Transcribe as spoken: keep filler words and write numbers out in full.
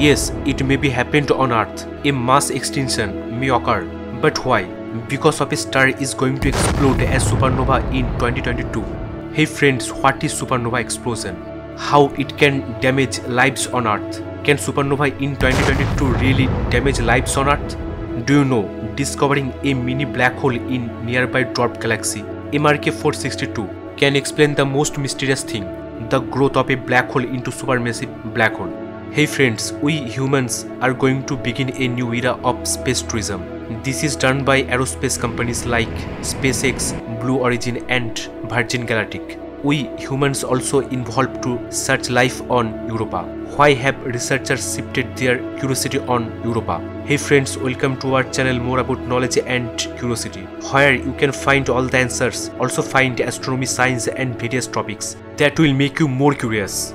Yes, it may be happened on Earth. A mass extinction may occur. But why? Because of a star is going to explode as supernova in twenty twenty-two. Hey friends, what is supernova explosion? How it can damage lives on Earth? Can supernova in twenty twenty-two really damage lives on Earth? Do you know, discovering a mini black hole in nearby dwarf galaxy M R K four sixty-two can explain the most mysterious thing, the growth of a black hole into supermassive black hole. Hey friends, we humans are going to begin a new era of space tourism. This is done by aerospace companies like SpaceX, Blue Origin and Virgin Galactic. We humans also involved to search life on Europa. Why have researchers shifted their curiosity on Europa? Hey friends, welcome to our channel more about knowledge and curiosity, where you can find all the answers, also find astronomy, science and various topics that will make you more curious.